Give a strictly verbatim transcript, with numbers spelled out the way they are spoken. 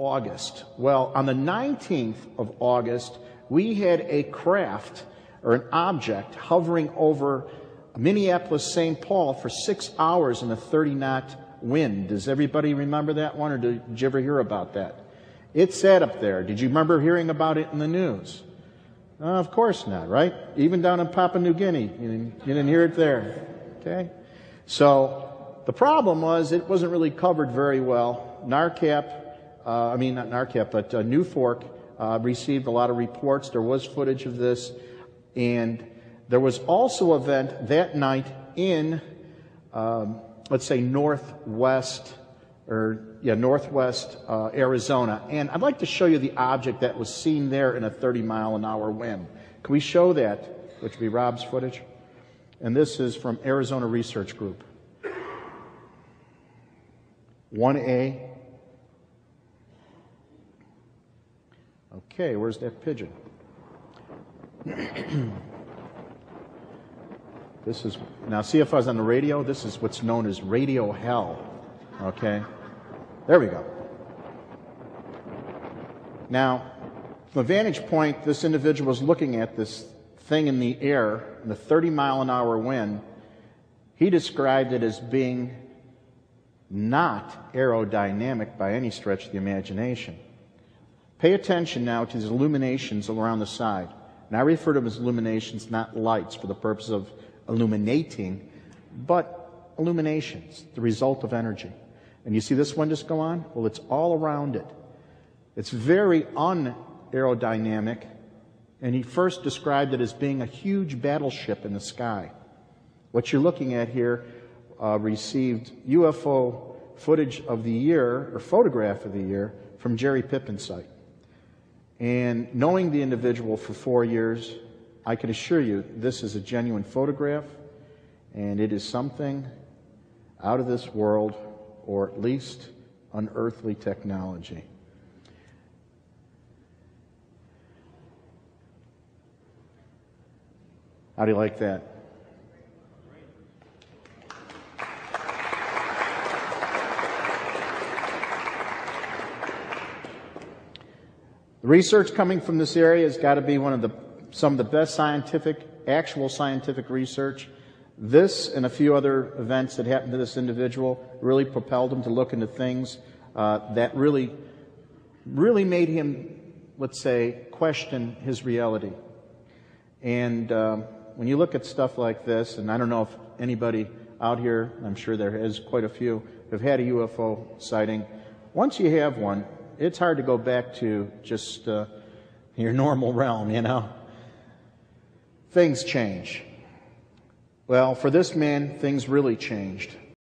August. Well, on the nineteenth of August, we had a craft or an object hovering over Minneapolis-Saint Paul for six hours in a thirty knot wind. Does everybody remember that one, or did, did you ever hear about that? It sat up there. Did you remember hearing about it in the news? Uh, of course not, right? Even down in Papua New Guinea, you didn't, you didn't hear it there. Okay? So the problem was it wasn't really covered very well. NARCAP, uh, I mean not NARCAP, but uh, New Fork uh, received a lot of reports. There was footage of this, and there was also an event that night in, um, let's say, northwest or yeah, northwest uh, Arizona. And I'd like to show you the object that was seen there in a thirty mile an hour wind. Can we show that, which would be Rob's footage? And this is from Arizona Research Group. one A. Okay, where's that pigeon? This is, now see if I was on the radio, this is what's known as radio hell. Okay? There we go. Now, from a vantage point, this individual was looking at this thing in the air, in the thirty mile an hour wind. He described it as being not aerodynamic by any stretch of the imagination. Pay attention now to these illuminations around the side. And I refer to them as illuminations, not lights, for the purpose of illuminating, but illuminations, the result of energy. And you see this one just go on? Well, it's all around it. It's very un-aerodynamic, and he first described it as being a huge battleship in the sky. What you're looking at here uh, received U F O footage of the year, or photograph of the year, from Jerry Pippin's site. And knowing the individual for four years, I can assure you this is a genuine photograph, and it is something out of this world, or at least unearthly technology. How do you like that? The research coming from this area has got to be one of the some of the best scientific, actual scientific research. This and a few other events that happened to this individual really propelled him to look into things uh, that really, really made him, let's say, question his reality. And um, when you look at stuff like this, and I don't know if anybody out here, I'm sure there is quite a few, have had a U F O sighting. Once you have one, it's hard to go back to just uh, your normal realm, you know. Things change. Well, for this man, things really changed.